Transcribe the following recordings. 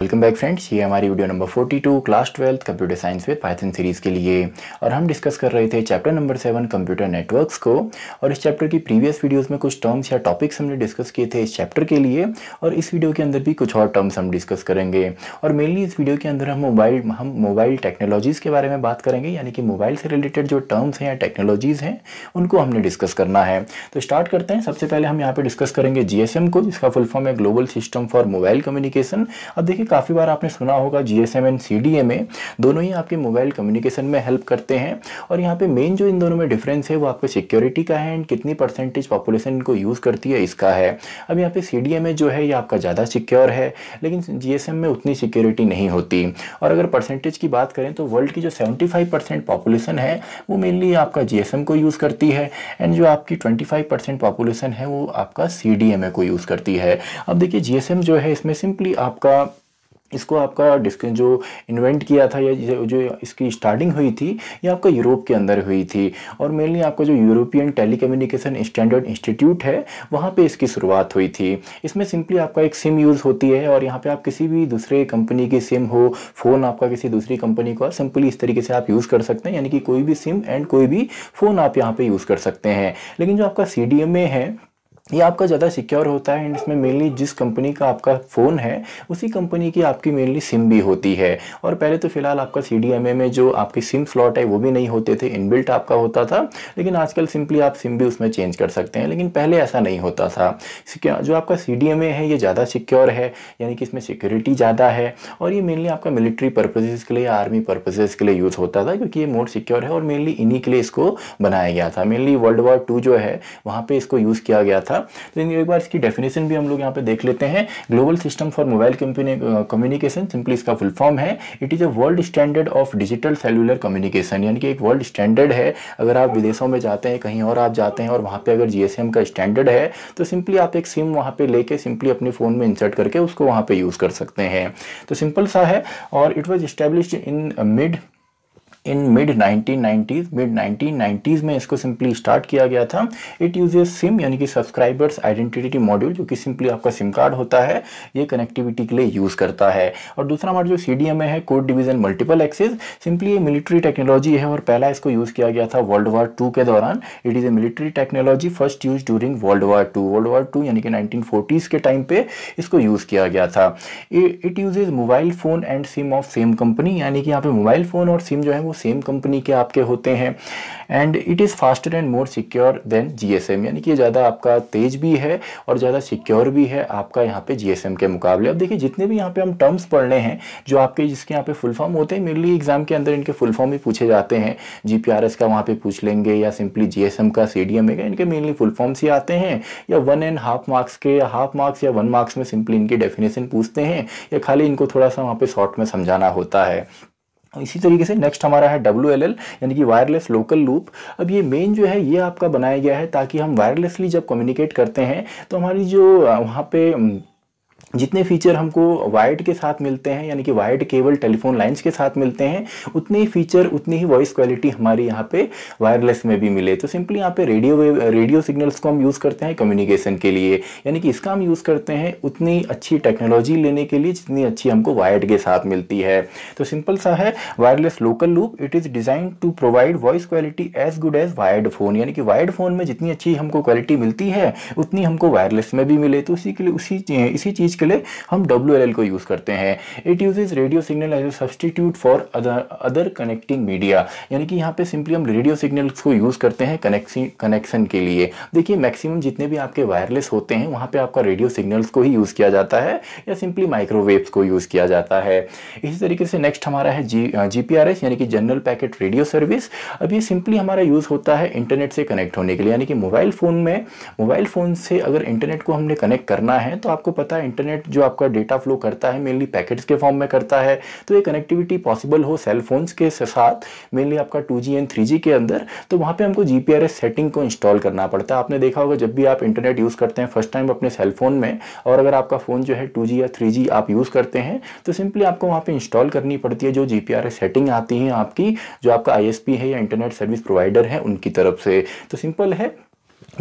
Welcome back friends, ये हमारी video number 42 class 12 computer science with Python series के लिए और हम डिस्कस कर रहे थे चैप्टर नंबर 7 कंप्यूटर नेटवर्क्स को। और इस चैप्टर की प्रीवियस वीडियोस में कुछ टर्म्स या टॉपिक्स हमने डिस्कस किए थे इस चैप्टर के लिए, और इस वीडियो के अंदर भी कुछ और टर्म्स हम डिस्कस करेंगे। और मेनली इस वीडियो के अंदर हम मोबाइल टेक्नोलॉजीज़ के बारे में बात करेंगे, यानी कि मोबाइल से रिलेटेड जो टर्म्स हैं या टेक्नोलॉजीज़ हैं उनको हमने डिस्कस करना है। तो स्टार्ट करते हैं। सबसे पहले हम यहाँ पर डिस्कस करेंगे GSM को, जिसका फुल फॉर्म है global system for mobile communication. अब देखिए, काफ़ी बार आपने सुना होगा GSM एंड CDMA दोनों ही आपके मोबाइल कम्युनिकेशन में हेल्प करते हैं। और यहाँ पे मेन जो इन दोनों में डिफरेंस है वो आपके सिक्योरिटी का है एंड कितनी परसेंटेज पॉपुलेशन इनको यूज़ करती है इसका है। अब यहाँ पे CDMA जो है ये आपका ज़्यादा सिक्योर है, लेकिन GSM में उतनी सिक्योरिटी नहीं होती। और अगर परसेंटेज की बात करें तो वर्ल्ड की जो 75% पॉपुलेशन है वो मेनली आपका GSM को यूज़ करती है, एंड जो आपकी 25% पॉपुलेशन है वो आपका CDMA को यूज़ करती है। अब देखिए, GSM जो है इसमें सिंपली आपका इसको इन्वेंट किया था या जो इसकी स्टार्टिंग हुई थी ये आपका यूरोप के अंदर हुई थी, और मेनली आपका जो यूरोपियन टेलीकम्युनिकेशन स्टैंडर्ड इंस्टीट्यूट है वहाँ पे इसकी शुरुआत हुई थी। इसमें सिंपली आपका एक सिम यूज़ होती है, और यहाँ पे आप किसी भी दूसरे कंपनी की सिम हो, फ़ोन आपका किसी दूसरी कंपनी का, सिंपली इस तरीके से आप यूज़ कर सकते हैं, यानी कि कोई भी सिम एंड कोई भी फ़ोन आप यहाँ पर यूज़ कर सकते हैं। लेकिन जो आपका CDMA है ये आपका ज़्यादा सिक्योर होता है, एंड इसमें मेनली जिस कंपनी का आपका फ़ोन है उसी कंपनी की आपकी मेनली सिम भी होती है। और पहले तो फ़िलहाल आपका CDMA में जो आपकी सिम स्लॉट है वो भी नहीं होते थे, इनबिल्ट आपका होता था, लेकिन आजकल सिंपली आप सिम भी उसमें चेंज कर सकते हैं, लेकिन पहले ऐसा नहीं होता था। जो आपका CDMA है ये ज़्यादा सिक्योर है, यानी कि इसमें सिक्योरिटी ज़्यादा है, और ये मेनली आपका मिलिट्री पर्पसेस के लिए, आर्मी पर्पसेस के लिए यूज़ होता था, क्योंकि ये मोर सिक्योर है और मेनली इन्हीं के लिए इसको बनाया गया था। मेनली वर्ल्ड वॉर 2 जो है वहाँ पर इसको यूज़ किया गया था। तो एक बार इसकी डेफिनेशन भी हम लोग यहाँ पे देख लेते हैं। Global system for mobile communication, simply इसका फुल फॉर्म है it is a world standard of digital cellular communication, यानी कि एक वर्ल्ड स्टैंडर्ड है। अगर आप विदेशों में जाते हैं, कहीं और आप जाते हैं, और वहाँ पे अगर GSM का स्टैंडर्ड है तो सिंपली आप एक सिम वहाँ पे लेके सिंपली अपने फोन में इंसर्ट करके उसको वहाँ पे यूज कर सकते हैं। तो सिंपल सा है। और it was established in mid 1990s में इसको सिंपली स्टार्ट किया गया था। इट यूजेस सिम, यानी कि सब्सक्राइबर्स आइडेंटिटी मॉड्यूल, जो कि सिंपली आपका सिम कार्ड होता है, ये कनेक्टिविटी के लिए यूज़ करता है। और दूसरा हमारा जो CDMA है code division multiple access, simply ये मिलिट्री टेक्नोलॉजी है, और पहला इसको यूज़ किया गया था वर्ल्ड वॉर 2 के दौरान। It is a military technology first use during world war 2 यानी कि 1940s के टाइम पर इसको यूज़ किया गया था। It uses mobile phone and SIM of same company, यानी कि यहाँ पर मोबाइल फ़ोन और सिम जो है वो सेम कंपनी के आपके होते हैं। And it is faster and more secure than GSM, यानी कि ज़्यादा आपका तेज भी है और ज़्यादा सिक्योर भी है आपका यहाँ पे GSM के मुकाबले। अब देखिए, जितने भी यहाँ पे हम टर्म्स पढ़ने हैं जो आपके जिसके यहाँ पे फुल फॉर्म होते हैं, मेनली एग्जाम के अंदर इनके फुल फॉर्म भी पूछे जाते हैं। GPRS का वहाँ पे पूछ लेंगे, या सिंपली GSM का, CDMA का, इनके मेनली फुल फॉर्म्स ही आते हैं, या 1.5 मार्क्स के, या हाफ मार्क्स या 1 मार्क्स में सिंपली इनकी डेफिनेशन पूछते हैं, या खाली इनको थोड़ा सा वहाँ पे शॉर्ट में समझाना होता है। इसी तरीके से नेक्स्ट हमारा है WLL, यानी कि वायरलेस लोकल लूप। अब ये मेन जो है ये आपका बनाया गया है ताकि हम वायरलेसली जब कम्युनिकेट करते हैं तो हमारी जो वहाँ पे जितने फीचर हमको वायर्ड के साथ मिलते हैं, यानी कि वायर्ड केबल टेलीफोन लाइंस के साथ मिलते हैं, उतने ही फीचर उतनी ही वॉइस क्वालिटी हमारे यहाँ पे वायरलेस में भी मिले। तो सिंपली यहाँ पे रेडियो सिग्नल्स को हम यूज़ करते हैं कम्युनिकेशन के लिए, यानी कि इसका हम यूज़ करते हैं उतनी अच्छी टेक्नोलॉजी लेने के लिए जितनी अच्छी हमको वायर्ड के साथ मिलती है। तो सिंपल सा है wireless local loop. It is design to provide voice quality as good as wired phone, यानी कि वायर्ड फ़ोन में जितनी अच्छी हमको क्वालिटी मिलती है उतनी हमको वायरलेस में भी मिले। तो उसी के लिए इसी चीज़ के लिए हम WLL को यूज़ करते हैं। It uses radio signal as a substitute for other connecting media, यानी कि यहाँ पे सिंपली हम रेडियो सिग्नल्स को यूज़ करते हैं कनेक्शन के लिए। देखिए, मैक्सिमम जितने भी आपके वायरलेस होते हैं वहाँ पे आपका रेडियो सिग्नल्स को ही यूज़ किया जाता है, या सिंपली माइक्रोवेव्स को यूज़ किया जाता है। इसी तरीके से नेक्स्ट हमारा है GPRS, यानी कि जनरल पैकेट रेडियो सर्विस। अब ये सिंपली हमारा यूज़ होता है इंटरनेट से कनेक्ट होने के लिए, यानी कि मोबाइल फ़ोन से अगर इंटरनेट को हमने कनेक्ट करना है तो आपको पता है इंटरनेट जो आपका डेटा फ्लो करता है मेनली पैकेट्स के फॉर्म में करता है। तो ये कनेक्टिविटी पॉसिबल हो सेल फोन्स के साथ, मेनली आपका 2G एंड 3G के अंदर, तो वहाँ पे हमको GPRS सेटिंग को इंस्टॉल करना पड़ता है। आपने देखा होगा जब भी आप इंटरनेट यूज़ करते हैं फर्स्ट टाइम अपने सेल फ़ोन में, और अगर आपका फ़ोन जो है 2G या 3G आप यूज़ करते हैं तो सिंपली आपको वहाँ पर इंस्टॉल करनी पड़ती है जो GPRS सेटिंग आती है आपकी, जो आपका ISP है या इंटरनेट सर्विस प्रोवाइडर है उनकी तरफ से। तो सिंपल है,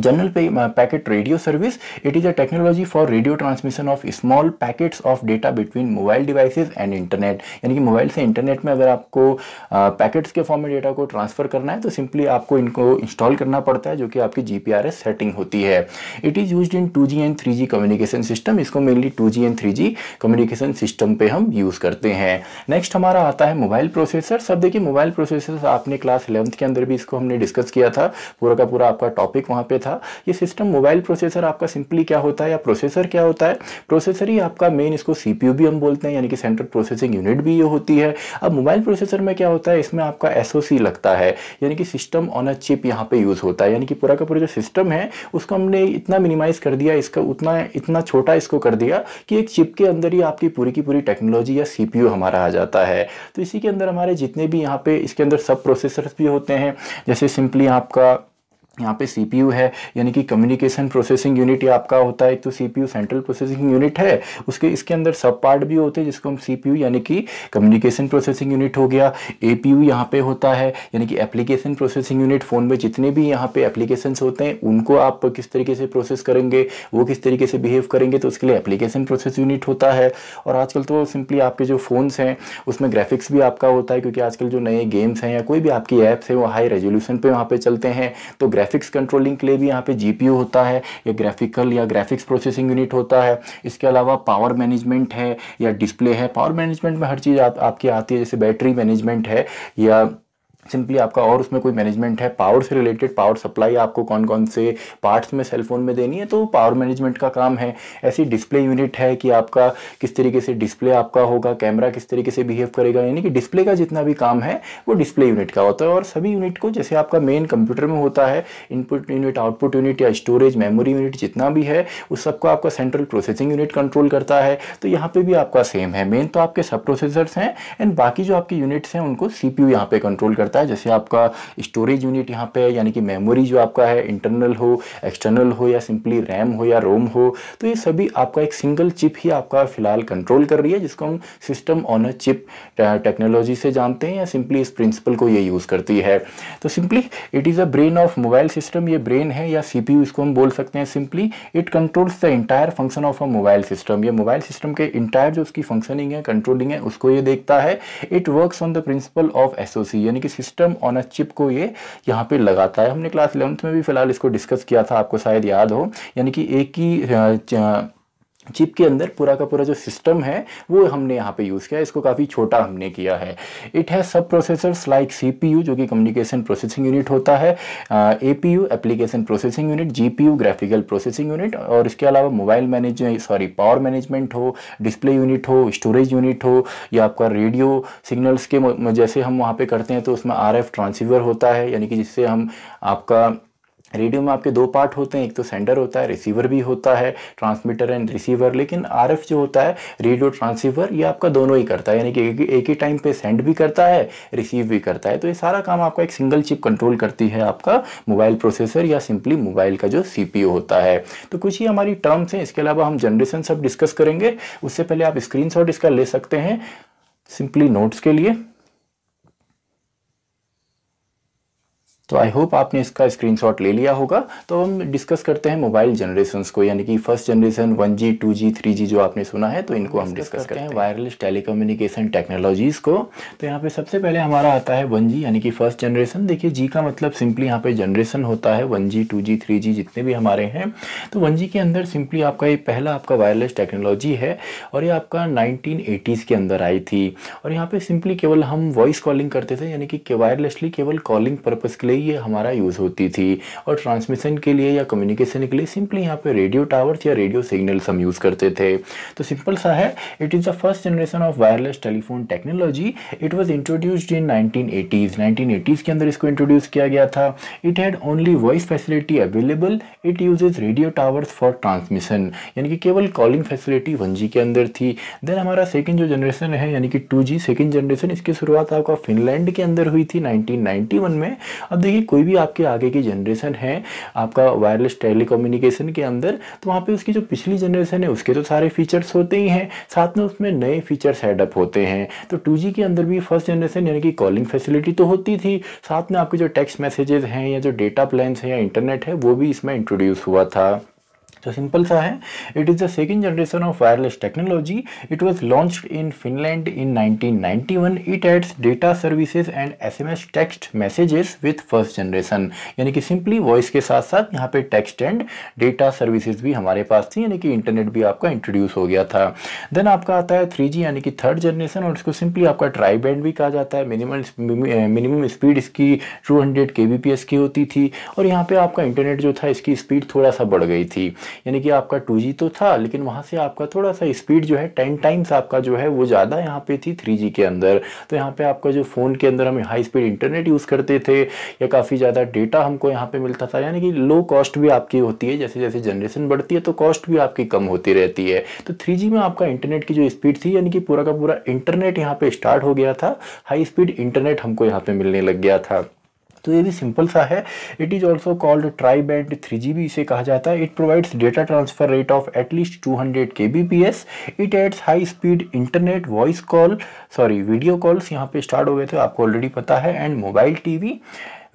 General packet radio service, it is a technology for radio transmission of small packets of data between mobile devices and internet. यानी कि मोबाइल से इंटरनेट में अगर आपको पैकेट्स के फॉर्म में डेटा को ट्रांसफ़र करना है तो सिंपली आपको इनको इंस्टॉल करना पड़ता है, जो कि आपकी GPRS सेटिंग होती है. It is used in 2G and 3G communication system. इसको mainly 2G and 3G communication system पे हम यूज़ करते हैं. नेक्स्ट हमारा आता है मोबाइल प्रोसेसर. सब देखिए मोबाइल प्रोसेसर आपने क्लास 11th के अंदर भी इसको हमने डिस्कस किया था, पूरा का पूरा आपका टॉपिक वहाँ पर था. ये सिस्टम मोबाइल प्रोसेसर आपका सिंपली क्या होता है या प्रोसेसर क्या होता है? प्रोसेसर ही आपका मेन, इसको CPU भी हम बोलते हैं, यानी कि सेंट्रल प्रोसेसिंग यूनिट भी ये होती है. अब मोबाइल प्रोसेसर में क्या होता है, इसमें आपका SOC लगता है, यानी कि सिस्टम ऑन अ चिप यहाँ पे यूज़ होता है. यानी कि पूरा का पूरा जो सिस्टम है उसको हमने इतना मिनिमाइज कर दिया, इसका इतना छोटा इसको कर दिया कि एक चिप के अंदर ही आपकी पूरी की पूरी टेक्नोलॉजी या CPU हमारा आ जाता है. तो इसी के अंदर हमारे जितने भी यहाँ पे इसके अंदर सब प्रोसेसर्स भी होते हैं, जैसे सिंपली आपका यहाँ पे CPU है, यानी कि कम्युनिकेशन प्रोसेसिंग यूनिट या आपका होता है. एक तो CPU सेंट्रल प्रोसेसिंग यूनिट है, उसके इसके अंदर सब पार्ट भी होते हैं जिसको हम CPU यानी कि कम्युनिकेशन प्रोसेसिंग यूनिट हो गया. APU यहाँ पे होता है, यानी कि एप्लीकेशन प्रोसेसिंग यूनिट. फ़ोन में जितने भी यहाँ पे एप्लीकेशंस होते हैं उनको आप किस तरीके से प्रोसेस करेंगे, वो किस तरीके से बिहेव करेंगे, तो उसके लिए एप्लीकेशन प्रोसेस यूनिट होता है. और आजकल तो सिंपली आपके जो फ़ोन्स हैं उसमें ग्राफिक्स भी आपका होता है, क्योंकि आजकल जो नए गेम्स हैं या कोई भी आपकी ऐप्स है वो हाई रेजोल्यूशन पर वहाँ पर चलते हैं. तो ग्राफिक्स कंट्रोलिंग के लिए भी यहाँ पे GPU होता है, या ग्राफिकल या ग्राफिक्स प्रोसेसिंग यूनिट होता है. इसके अलावा पावर मैनेजमेंट है या डिस्प्ले है. पावर मैनेजमेंट में हर चीज़ आपकी आती है, जैसे बैटरी मैनेजमेंट है या सिंपली आपका और उसमें कोई मैनेजमेंट है. पावर से रिलेटेड पावर सप्लाई आपको कौन कौन से पार्ट्स में सेलफोन में देनी है, तो पावर मैनेजमेंट का काम है. ऐसी डिस्प्ले यूनिट है कि आपका किस तरीके से डिस्प्ले आपका होगा, कैमरा किस तरीके से बिहेव करेगा, यानी कि डिस्प्ले का जितना भी काम है वो डिस्प्ले यूनिट का होता है. और सभी यूनिट को, जैसे आपका मेन कंप्यूटर में होता है इनपुट यूनिट, आउटपुट यूनिट या स्टोरेज मेमोरी यूनिट, जितना भी है उस सबको आपका सेंट्रल प्रोसेसिंग यूनिट कंट्रोल करता है. तो यहाँ पर भी आपका सेम है. मेन तो आपके सब प्रोसेसर्स हैं एंड बाकी जो आपकी यूनिट्स हैं उनको CPU यहाँ पर कंट्रोल करता है. जैसे आपका स्टोरेज यूनिट यहाँ पे, यानी कि मेमोरी जो आपका है, इंटरनल हो, एक्सटर्नल हो, या सिंपली रैम हो या रोम हो, तो ये सभी आपका एक सिंगल चिप ही आपका फिलहाल कंट्रोल कर रही है, जिसको हम system on a chip technology से जानते हैं, या सिंपली इस प्रिंसिपल को ये यूज़ करती है. तो simply it is a brain of mobile system. ये ब्रेन है या CPU इसको हम बोल सकते हैं. Simply it controls the entire function of a mobile system. ये मोबाइल सिस्टम के इंटायर जो उसकी फंक्शनिंग है, कंट्रोलिंग है, उसको ये देखता है. It works on the principle of SOC, यानी कि सिस्टम ऑन अ चिप को ये यहाँ पे लगाता है. हमने क्लास 11th में भी फिलहाल इसको डिस्कस किया था, आपको शायद याद हो. यानी कि एक ही चिप के अंदर पूरा का पूरा जो सिस्टम है वो हमने यहाँ पे यूज़ किया है, इसको काफ़ी छोटा हमने किया है. It has sub processors like CPU जो कि कम्युनिकेशन प्रोसेसिंग यूनिट होता है, APU application processing unit, GPU graphical processing unit, और इसके अलावा पावर मैनेजमेंट हो, डिस्प्ले यूनिट हो, स्टोरेज यूनिट हो, या आपका रेडियो सिग्नल्स के जैसे हम वहाँ पर करते हैं तो उसमें RF ट्रांसीवर होता है, यानी कि जिससे हम आपका रेडियो में आपके दो पार्ट होते हैं, एक तो सेंडर होता है, रिसीवर भी होता है, ट्रांसमीटर एंड रिसीवर. लेकिन RF जो होता है, रेडियो ट्रांसीवर, ये आपका दोनों ही करता है, यानी कि एक ही टाइम पे सेंड भी करता है, रिसीव भी करता है. तो ये सारा काम आपका एक सिंगल चिप कंट्रोल करती है, आपका मोबाइल प्रोसेसर या सिंपली मोबाइल का जो CPU होता है. तो कुछ ही हमारी टर्म्स हैं, इसके अलावा हम जनरेशन सब डिस्कस करेंगे. उससे पहले आप स्क्रीनशॉट इसका ले सकते हैं सिंपली नोट्स के लिए. तो आई होप आपने इसका स्क्रीनशॉट ले लिया होगा. तो हम डिस्कस करते हैं मोबाइल जनरेशन्स को, यानी कि first generation 1G, 2G, 3G जो आपने सुना है, तो इनको हम डिस्कस करते हैं वायरलेस टेलीकम्युनिकेशन टेक्नोलॉजीज़ को. तो यहाँ पे सबसे पहले हमारा आता है 1G, यानी कि फर्स्ट जनरेशन. देखिए G का मतलब सिंपली यहाँ पे जनरेशन होता है, 1G, 2G, 3G जितने भी हमारे हैं. तो 1G के अंदर सिंपली आपका ये पहला आपका वायरलेस टेक्नोलॉजी है, और ये आपका 1980s के अंदर आई थी. और यहाँ पर सिंपली केवल हम वॉइस कॉलिंग करते थे, यानी कि वायरलेसली केवल कॉलिंग पर्पज़ के लिए ये हमारा यूज़ होती थी. और ट्रांसमिशन के लिए या कम्युनिकेशन के लिए सिंपली यहाँ पे रेडियो टावर्स या रेडियो सिग्नल्स हम यूज़ करते थे. तो सिंपल सा है, it is the first generation of wireless telephone technology. It was introduced in 1980s के अंदर इसको इंट्रोड्यूस किया गया था. It had only voice facility available. It uses radio towers for transmission, यानी कि केवल कॉलिंग फैसिलिटी 1G के अंदर थी. देन हमारा सेकेंड जो जनरेशन है, यानी कि 2G सेकेंड जनरेशन, इसकी शुरुआत आपका फिनलैंड के अंदर हुई थी 1991 में. अब देखिए कोई भी आपके आगे की जनरेशन है आपका वायरलेस टेलीकम्युनिकेशन के अंदर, तो वहाँ पे उसकी जो पिछली जनरेशन है उसके तो सारे फीचर्स होते ही हैं, साथ में उसमें नए फीचर्स एडअप होते हैं। तो 2G के अंदर भी फर्स्ट जनरेशन यानी कि कॉलिंग फैसिलिटी तो होती थी, साथ में आपके जो टेक्स्ट मैसेजेस हैं या जो डेटा प्लान्स हैं या इंटरनेट है वो भी इसमें इंट्रोड्यूस हुआ था। तो सिंपल सा है, it is the second generation of wireless technology. It was launched in Finland in 1991। It adds data services and SMS text messages with first generation, यानी कि सिंपली वॉइस के साथ साथ यहाँ पे टेक्स्ट एंड डेटा सर्विसेज भी हमारे पास थी, यानी कि इंटरनेट भी आपका इंट्रोड्यूस हो गया था। देन आपका आता है 3G यानी कि थर्ड जनरेशन, और इसको सिंपली आपका ट्राई बैंड भी कहा जाता है। मिनिमम स्पीड इसकी 200 kbps की होती थी, और यहाँ पर आपका इंटरनेट जो था इसकी स्पीड थोड़ा सा बढ़ गई थी, यानी कि आपका 2G तो था लेकिन वहाँ से आपका थोड़ा सा स्पीड जो है 10 times आपका जो है वो ज़्यादा यहाँ पे थी 3G के अंदर। तो यहाँ पे आपका जो फ़ोन के अंदर हम हाई स्पीड इंटरनेट यूज़ करते थे या काफ़ी ज़्यादा डेटा हमको यहाँ पे मिलता था, यानी कि लो कॉस्ट भी आपकी होती है। जैसे जैसे जनरेशन बढ़ती है तो कॉस्ट भी आपकी कम होती रहती है। तो 3G में आपका इंटरनेट की जो स्पीड थी, यानी कि पूरा का पूरा इंटरनेट यहाँ पर स्टार्ट हो गया था, हाई स्पीड इंटरनेट हमको यहाँ पर मिलने लग गया था। तो ये भी सिंपल सा है। It is also called tri band 3G भी इसे कहा जाता है। It provides data transfer rate of at least 200 kbps। It adds high speed internet voice call video calls यहाँ पे स्टार्ट हो गए थे, आपको ऑलरेडी पता है, and mobile TV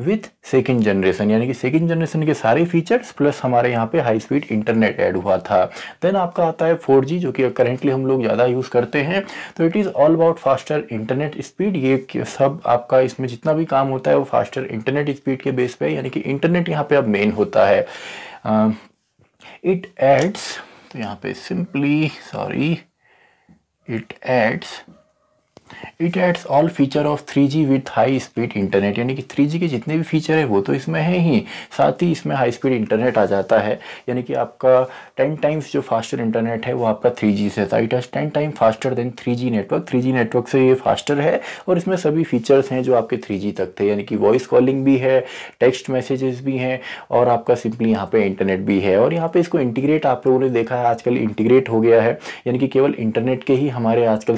with second generation, यानी कि सेकेंड जनरेशन के सारे फीचर्स प्लस हमारे यहाँ पे हाई स्पीड इंटरनेट ऐड हुआ था। देन आपका आता है 4G जो कि करेंटली हम लोग ज़्यादा यूज़ करते हैं। तो it is all about faster internet speed. ये सब आपका इसमें जितना भी काम होता है वो फास्टर इंटरनेट स्पीड के बेस पे, यानी कि इंटरनेट यहाँ पे अब मेन होता है। इट एड्स, तो यहाँ पे simply it adds all feature of 3G with high speed internet, यानी कि 3G के जितने भी फीचर है वो तो इसमें है ही, साथ ही इसमें हाई स्पीड इंटरनेट आ जाता है, यानी कि आपका 10 times जो फास्टर इंटरनेट है वो आपका 3G से था। It is 10 times faster than 3G network. 3G network से ये फास्टर है और इसमें सभी फीचर्स हैं जो आपके 3G तक थे, यानी कि वॉइस कॉलिंग भी है, टेक्स्ट मैसेजेस भी हैं, और आपका सिंपली यहाँ पर इंटरनेट भी है। और यहाँ पर इसको इंटीग्रेट आप लोगों ने देखा है आजकल इंटीग्रेट हो गया है, यानी कि केवल इंटरनेट के ही हमारे आजकल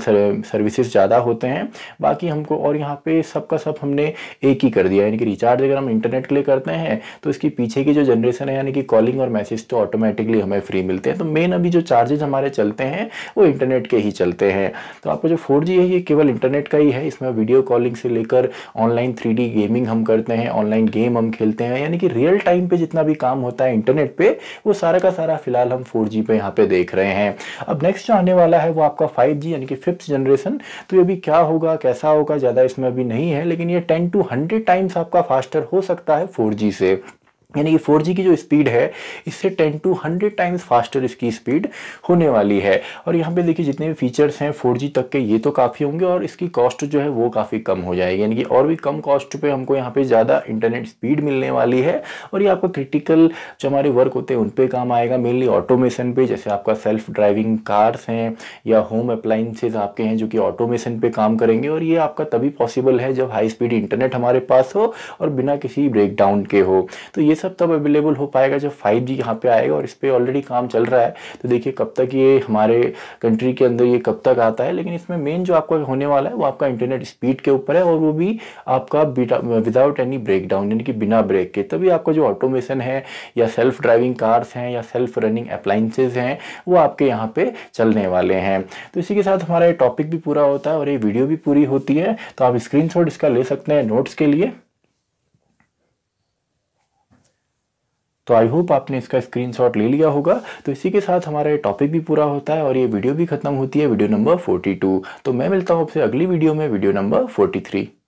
सर्विसेज ज़्यादा होते हैं, बाकी हमको और यहाँ पे सबका सब हमने एक ही कर दिया, यानी कि रिचार्ज अगर हम इंटरनेट के लिए करते हैं तो इसकी पीछे की जो जनरेशन है यानी कि कॉलिंग और मैसेज तो ऑटोमेटिकली हमें फ्री मिलते हैं। तो मेन अभी जो चार्जेस हमारे चलते हैं वो इंटरनेट के ही चलते हैं। तो आपका जो 4G है ये केवल इंटरनेट का ही है, इसमें वीडियो कॉलिंग से लेकर ऑनलाइन 3D गेमिंग हम करते हैं, ऑनलाइन गेम हम खेलते हैं, यानी कि रियल टाइम पर जितना भी काम होता है इंटरनेट पर वो सारा का सारा फिलहाल हम 4G पे यहाँ पे देख रहे हैं। अब नेक्स्ट जो आने वाला है वो आपका 5G यानी कि फिफ्थ जनरेशन। तो ये क्या होगा कैसा होगा ज़्यादा इसमें अभी नहीं है, लेकिन ये 10 to 100 times आपका फास्टर हो सकता है 4G से, यानी कि 4G की जो स्पीड है इससे 10 to 100 times फास्टर इसकी स्पीड होने वाली है। और यहाँ पे देखिए जितने भी फीचर्स हैं 4G तक के ये तो काफ़ी होंगे, और इसकी कॉस्ट जो है वो काफ़ी कम हो जाएगी, यानी कि और भी कम कॉस्ट पे हमको यहाँ पे ज़्यादा इंटरनेट स्पीड मिलने वाली है। और ये आपको क्रिटिकल जो हमारे वर्क होते हैं उन पर काम आएगा, मेनली ऑटोमेशन पे, जैसे आपका सेल्फ ड्राइविंग कार्स हैं या होम अप्लाइंसेज आपके हैं जो कि ऑटोमेशन पे काम करेंगे। और ये आपका तभी पॉसिबल है जब हाई स्पीड इंटरनेट हमारे पास हो और बिना किसी ब्रेकडाउन के हो। तो ये सब तब अवेलेबल हो पाएगा जब 5G यहाँ पे आएगा, और इस पर ऑलरेडी काम चल रहा है। तो देखिए कब तक ये हमारे कंट्री के अंदर ये कब तक आता है, लेकिन इसमें मेन जो आपका होने वाला है वो आपका इंटरनेट स्पीड के ऊपर है, और वो भी आपका विदाउट एनी ब्रेकडाउन, यानी कि बिना ब्रेक के। तभी आपका जो ऑटोमेशन है या सेल्फ ड्राइविंग कार्स हैं या सेल्फ रनिंग अप्लाइंसेज हैं वो आपके यहाँ पर चलने वाले हैं। तो इसी के साथ हमारा ये टॉपिक भी पूरा होता है और ये वीडियो भी पूरी होती है। तो आप स्क्रीनशॉट इसका ले सकते हैं नोट्स के लिए। तो आई होप आपने इसका स्क्रीनशॉट ले लिया होगा। तो इसी के साथ हमारा ये टॉपिक भी पूरा होता है और ये वीडियो भी खत्म होती है, वीडियो नंबर 42। तो मैं मिलता हूँ आपसे अगली वीडियो में, वीडियो नंबर 43।